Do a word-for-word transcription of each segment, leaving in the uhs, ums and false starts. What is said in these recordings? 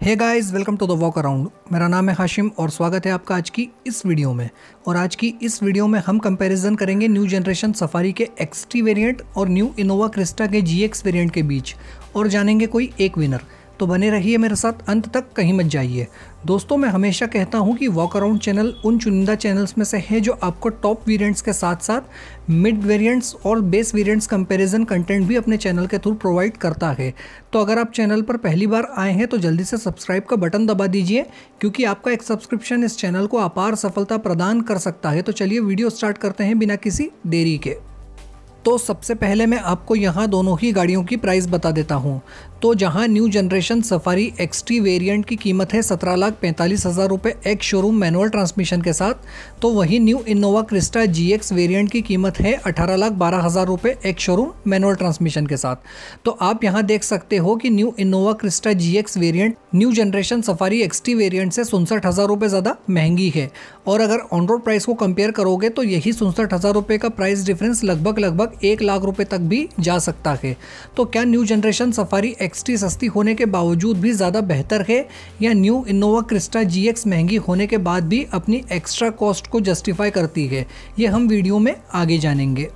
Hey guys, welcome to the walk around. मेरा नाम है हाशिम और स्वागत है आपका आज की इस वीडियो में। और आज की इस वीडियो में हम कंपैरिजन करेंगे न्यू जनरेशन सफारी के एक्सटी वेरिएंट और न्यू इनोवा क्रिस्टा के जीएक्स वेरिएंट के बीच और जानेंगे कोई एक विनर। तो बने रहिए मेरे साथ अंत तक, कहीं मत जाइए। दोस्तों, मैं हमेशा कहता हूं कि वॉक अराउंड चैनल उन चुनिंदा चैनल्स में से है जो आपको टॉप वेरिएंट्स के साथ साथ मिड वेरिएंट्स और बेस वेरिएंट्स कंपैरिजन कंटेंट भी अपने चैनल के थ्रू प्रोवाइड करता है। तो अगर आप चैनल पर पहली बार आए हैं तो जल्दी से सब्सक्राइब का बटन दबा दीजिए, क्योंकि आपका एक सब्सक्रिप्शन इस चैनल को अपार सफलता प्रदान कर सकता है। तो चलिए वीडियो स्टार्ट करते हैं बिना किसी देरी के। तो सबसे पहले मैं आपको यहाँ दोनों ही गाड़ियों की प्राइस बता देता हूँ। तो जहाँ new generation Safari XT variant की कीमत है सत्रह लाख पैंतालीस हज़ार रुपये एक शोरूम मैनुअल ट्रांसमिशन के साथ, तो वहीं new Innova Crysta GX variant की कीमत है अठारह लाख बारह हज़ार रुपये एक शोरूम मैनुअल ट्रांसमिशन के साथ। तो आप यहाँ देख सकते हो कि new Innova Crysta GX variant new generation Safari XT variant से सुनसठ हज़ार रुपये ज़्यादा महंगी है। और अगर ऑन रोड प्राइस को कंपेयर करोगे तो यही सुनसठ हज़ार रुपये का प्राइस डिफरेंस लगभग लगभग एक लाख रुपए तक भी जा सकता है। तो क्या न्यू जनरेशन सफारी एक्सटी सस्ती होने के बावजूद भी ज़्यादा बेहतर है, या न्यू इनोवा क्रिस्टा जीएक्स महंगी होने के बाद भी अपनी एक्स्ट्रा कॉस्ट को जस्टिफाई करती है? ये हम वीडियो में आगे जानेंगे।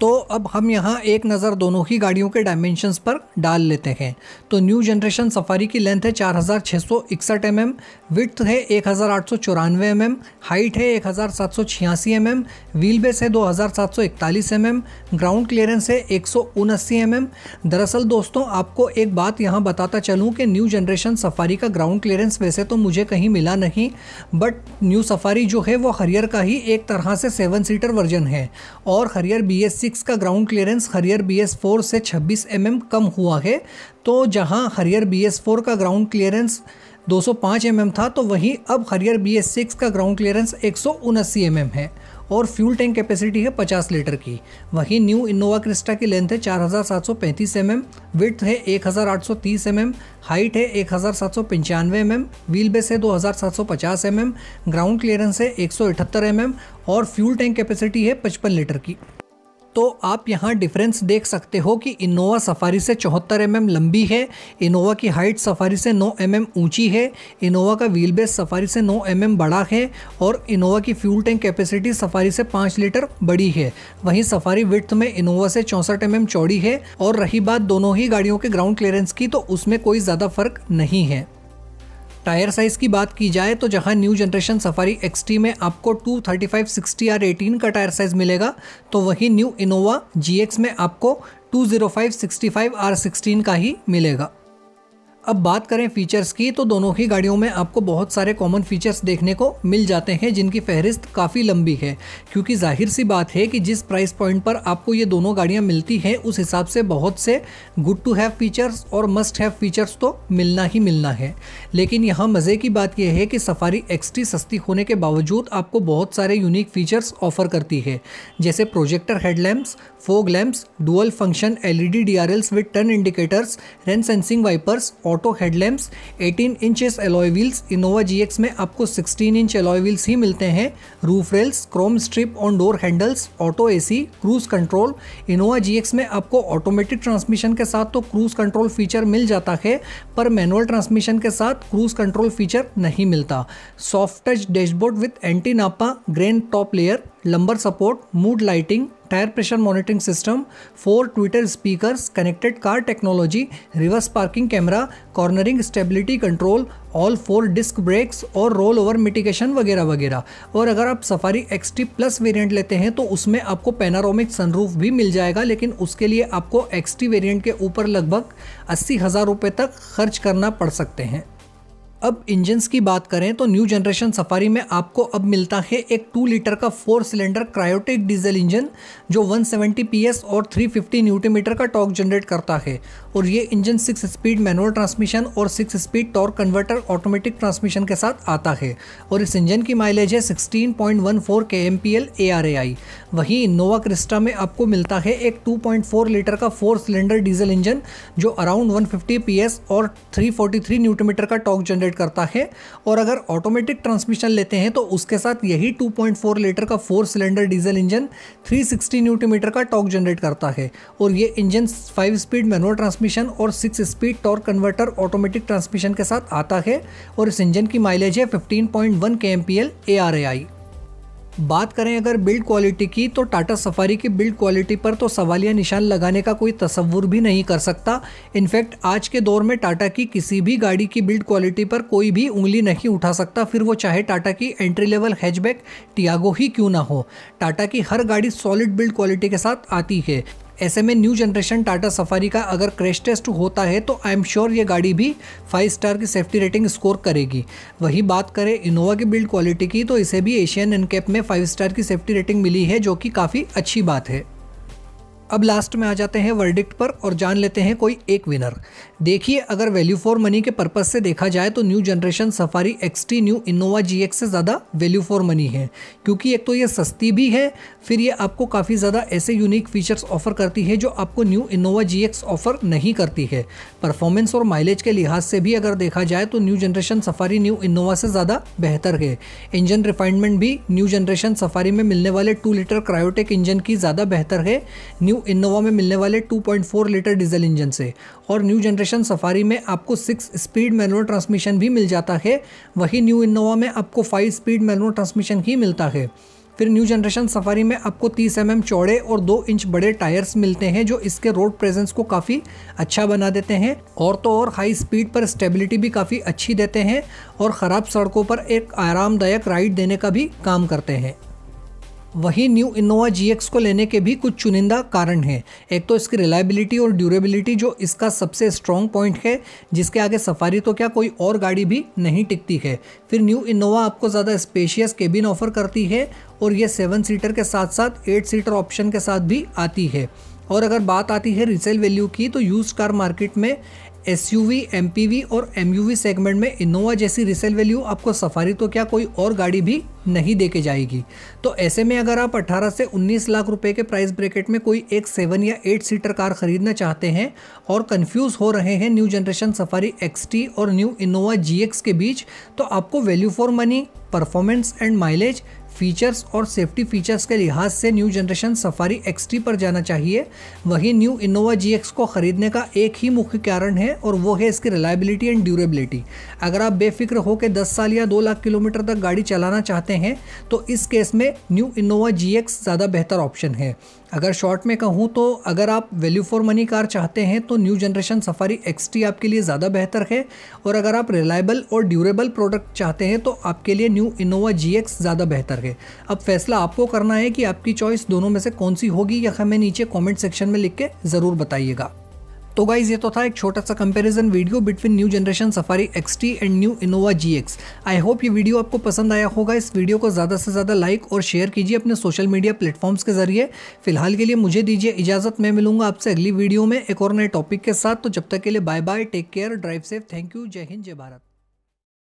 तो अब हम यहाँ एक नज़र दोनों ही गाड़ियों के डायमेंशंस पर डाल लेते हैं। तो न्यू जनरेशन सफारी की लेंथ है चार हज़ार छः सौ इकसठ एम एम, विड्थ है एक हज़ार आठ सौ चौरानवे एम एम, हाइट है एक हज़ार सात सौ छियासी एम एम, व्हील बेस है दो हज़ार सात सौ इकतालीस एम एम, ग्राउंड क्लियरेंस है एक सौ उनासी एम एम। दरअसल दोस्तों, आपको एक बात यहाँ बताता चलूँ कि न्यू जनरेशन सफारी का ग्राउंड क्लियरेंस वैसे तो मुझे कहीं मिला नहीं, बट न्यू सफारी जो है वो हरियर का ही एक तरह से सेवन सीटर वर्जन है और हरियर बी एस का ground clearance Harrier B S four से छब्बीस एम एम कम हुआ है। तो जहां हरियर बी एस फोर का ग्राउंड क्लियरेंस दो सौ पाँच एम एम था, तो वहीं अब हरियर बी एस सिक्स का ग्राउंड क्लियरेंस एक सौ उनासी एम एम है और फ्यूल टैंक कैपेसिटी है पचास लीटर की। वहीं न्यू इनोवा क्रिस्टा की लेंथ है चार हज़ार सात सौ पैंतीस एम एम, विड्थ है एक हज़ार आठ सौ तीस एम एम, हाइट है एक हज़ार सात सौ पंचानवे एम एम, व्हील बेस है दो हज़ार सात सौ पचास एम एम, ग्राउंड क्लियरेंस है एक सौ अठहत्तर एम एम और फ्यूल टैंक कैपेसिटी है पचपन लीटर की। तो आप यहाँ डिफरेंस देख सकते हो कि इनोवा सफारी से चौहत्तर एम एम लंबी है, इनोवा की हाइट सफारी से नौ एम एम ऊँची है, इनोवा का व्हील बेस सफारी से नौ एम एम बड़ा है और इनोवा की फ्यूल टैंक कैपेसिटी सफारी से पाँच लीटर बड़ी है। वहीं सफारी विड्थ में इनोवा से चौंसठ एम एम चौड़ी है। और रही बात दोनों ही गाड़ियों के ग्राउंड क्लियरेंस की, तो उसमें कोई ज़्यादा फ़र्क नहीं है। टायर साइज़ की बात की जाए तो जहां न्यू जनरेशन सफारी एक्सटी में आपको two thirty five sixty R eighteen का टायर साइज़ मिलेगा, तो वहीं न्यू इनोवा जीएक्स में आपको two zero five sixty five R sixteen का ही मिलेगा। अब बात करें फ़ीचर्स की, तो दोनों ही गाड़ियों में आपको बहुत सारे कॉमन फीचर्स देखने को मिल जाते हैं, जिनकी फहरिस्त काफ़ी लंबी है, क्योंकि जाहिर सी बात है कि जिस प्राइस पॉइंट पर आपको ये दोनों गाड़ियां मिलती हैं उस हिसाब से बहुत से गुड टू हैव फ़ीचर्स और मस्ट हैव फ़ीचर्स तो मिलना ही मिलना है। लेकिन यहाँ मज़े की बात यह है कि सफारी एक्सटी सस्ती होने के बावजूद आपको बहुत सारे यूनिक फ़ीचर्स ऑफ़र करती है, जैसे projector headlamps, fog lamps, dual function L E D D R Ls with turn indicators, rain sensing wipers, auto headlamps, eighteen inches alloy wheels. Innova GX में आपको सिक्सटीन इंच एलॉय व्हील्स ही मिलते हैं, roof rails, chrome strip on door handles, auto AC, cruise control. Innova GX में आपको automatic transmission के साथ तो क्रूज कंट्रोल फीचर मिल जाता है, पर मैनुअल ट्रांसमिशन के साथ क्रूज कंट्रोल फीचर नहीं मिलता। Soft touch dashboard with anti nappa grain top layer, lumbar support, mood lighting, tyre pressure monitoring system, four tweeter speakers, connected car technology, reverse parking camera, cornering stability control, all four disc brakes और roll over mitigation वगैरह वगैरह। और अगर आप safari XT plus variant लेते हैं तो उसमें आपको पैनारोमिक सनरूफ भी मिल जाएगा, लेकिन उसके लिए आपको एक्सटी वेरिएंट के ऊपर लगभग अस्सी हज़ार रुपये तक खर्च करना पड़ सकते हैं। अब इंजन्स की बात करें तो न्यू जनरेशन सफारी में आपको अब मिलता है एक टू लीटर का four cylinder Kryotec diesel engine जो वन सेवेंटी पीएस और थ्री फिफ्टी न्यूटन मीटर का टॉर्क जनरेट करता है। और ये engine six speed manual transmission और six speed torque converter automatic transmission के साथ आता है और इस इंजन की माइलेज है sixteen point one four KMPL ARAI. वहीं इनोवा क्रिस्टा में आपको मिलता है एक टू पॉइंट फोर लीटर का फोर सिलेंडर डीजल इंजन जो अराउंड वन फिफ्टी पीएस और three forty three newton metre का टॉर्क जनरेट ऑपरेट करता है। और अगर ऑटोमेटिक ट्रांसमिशन लेते हैं तो उसके साथ यही टू पॉइंट फोर लीटर का four cylinder diesel engine three sixty newton metre का टॉर्क जनरेट करता है। और ये engine five speed manual transmission और six speed torque converter automatic transmission के साथ आता है। और इस इंजन की माइलेज है fifteen point one KMPL A R A I. बात करें अगर बिल्ड क्वालिटी की, तो टाटा सफारी की बिल्ड क्वालिटी पर तो सवालिया निशान लगाने का कोई तसव्वुर भी नहीं कर सकता। इनफैक्ट आज के दौर में टाटा की किसी भी गाड़ी की बिल्ड क्वालिटी पर कोई भी उंगली नहीं उठा सकता, फिर वो चाहे टाटा की एंट्री लेवल हैचबैक टियागो ही क्यों ना हो। टाटा की हर गाड़ी सॉलिड बिल्ड क्वालिटी के साथ आती है। ऐसे में न्यू जनरेशन टाटा सफारी का अगर क्रैश टेस्ट होता है तो आई एम श्योर ये गाड़ी भी फाइव स्टार की सेफ्टी रेटिंग स्कोर करेगी। वही बात करें इनोवा की बिल्ड क्वालिटी की, तो इसे भी एशियन एनकैप में फाइव स्टार की सेफ्टी रेटिंग मिली है, जो कि काफ़ी अच्छी बात है। अब लास्ट में आ जाते हैं वर्डिक्ट पर और जान लेते हैं कोई एक विनर। देखिए, अगर वैल्यू फॉर मनी के पर्पस से देखा जाए तो new generation Safari XT new Innova GX से ज़्यादा वैल्यू फॉर मनी है, क्योंकि एक तो ये सस्ती भी है, फिर ये आपको काफ़ी ज़्यादा ऐसे यूनिक फीचर्स ऑफर करती है जो आपको न्यू इनोवा जीएक्स ऑफर नहीं करती है। परफॉर्मेंस और माइलेज के लिहाज से भी अगर देखा जाए तो new generation Safari new Innova से ज़्यादा बेहतर है। इंजन रिफाइनमेंट भी न्यू जनरेशन सफारी में मिलने वाले टू लीटर क्रायोटेक इंजन की ज़्यादा बेहतर है न्यू इनोवा में मिलने वाले two point four litre diesel engine से। और न्यू जनरेशन सफारी में आपको सिक्स स्पीड मैनुअल ट्रांसमिशन भी मिल जाता है, वही न्यू इनोवा में आपको फाइव स्पीड मैनुअल ट्रांसमिशन ही मिलता है। फिर न्यू जनरेशन सफारी में आपको तीस एम एम चौड़े और दो इंच बड़े टायर्स मिलते हैं, जो इसके रोड प्रेजेंस को काफ़ी अच्छा बना देते हैं और तो और हाई स्पीड पर स्टेबिलिटी भी काफ़ी अच्छी देते हैं और ख़राब सड़कों पर एक आरामदायक राइड देने का भी काम करते हैं। वहीं न्यू इनोवा जीएक्स को लेने के भी कुछ चुनिंदा कारण हैं। एक तो इसकी रिलायबिलिटी और ड्यूरेबिलिटी, जो इसका सबसे स्ट्रॉन्ग पॉइंट है, जिसके आगे सफारी तो क्या कोई और गाड़ी भी नहीं टिकती है। फिर न्यू इनोवा आपको ज़्यादा स्पेशियस केबिन ऑफर करती है और ये सेवन सीटर के साथ साथ एट सीटर ऑप्शन के साथ भी आती है। और अगर बात आती है रीसेल वैल्यू की, तो यूज्ड कार मार्केट में एसयूवी, एमपीवी और एमयूवी सेगमेंट में इनोवा जैसी रीसेल वैल्यू आपको सफारी तो क्या कोई और गाड़ी भी नहीं देके जाएगी। तो ऐसे में अगर आप अठारह से उन्नीस लाख रुपए के प्राइस ब्रैकेट में कोई एक सेवन या एट सीटर कार खरीदना चाहते हैं और कंफ्यूज हो रहे हैं न्यू जनरेशन सफारी एक्सटी और न्यू इनोवा जीएक्स के बीच, तो आपको value for money, performance and mileage, features और सेफ्टी फीचर्स के लिहाज से न्यू जनरेशन सफारी एक्सटी पर जाना चाहिए। वहीं न्यू इनोवा जीएक्स को ख़रीदने का एक ही मुख्य कारण है और वो है इसकी रिलायबिलिटी एंड ड्यूरेबिलिटी। अगर आप बेफिक्र होकर दस साल या दो लाख किलोमीटर तक गाड़ी चलाना चाहते हैं तो इस केस में न्यू इनोवा जीएक्स ज़्यादा बेहतर ऑप्शन है। अगर शॉर्ट में कहूँ तो अगर आप वैल्यू फॉर मनी कार चाहते हैं तो न्यू जनरेशन सफारी एक्सटी आपके लिए ज़्यादा बेहतर है, और अगर आप रिलायबल और ड्यूरेबल प्रोडक्ट चाहते हैं तो आपके लिए न्यू इनोवा जीएक्स ज़्यादा बेहतर है। अब फैसला आपको करना है कि आपकी चॉइस दोनों में से कौन सी होगी, या हमें नीचे कमेंट सेक्शन में लिख के ज़रूर बताइएगा। तो गाइज, ये तो था एक छोटा सा comparison video between new generation Safari XT and new Innova GX. I hope ये वीडियो आपको पसंद आया होगा। इस वीडियो को ज़्यादा से ज़्यादा लाइक और शेयर कीजिए अपने सोशल मीडिया प्लेटफॉर्म्स के जरिए। फिलहाल के लिए मुझे दीजिए इजाज़त, मैं मिलूंगा आपसे अगली वीडियो में एक और नए टॉपिक के साथ। तो जब तक के लिए bye bye, take care, drive safe, thank you, जय हिंद, जय भारत।